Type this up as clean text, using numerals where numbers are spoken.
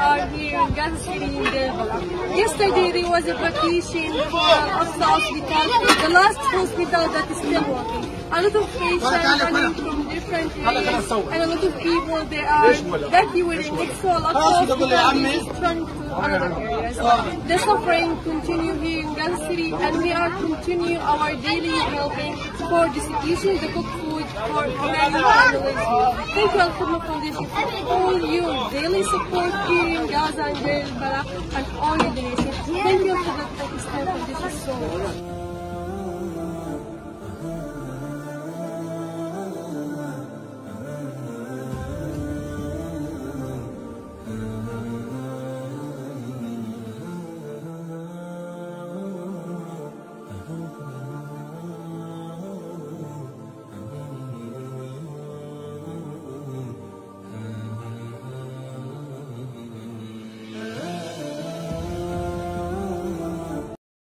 are here in Gaza City in Deir el-Balah. Yesterday there was a vacation of the hospital, the last hospital that is still working. A lot of patients coming from different areas, and a lot of people they are evacuating. It's so a lot of people transferring to other areas. The suffering continues here in Gaza City, and we are continuing our daily helping for distribution, the cooked food for humanity and religion. Thank you, Al-Qurma Foundation, for all your daily support here in Gaza and Deir el-Balah, and all your donations. Thank you for that, Pakistan Foundation, so much.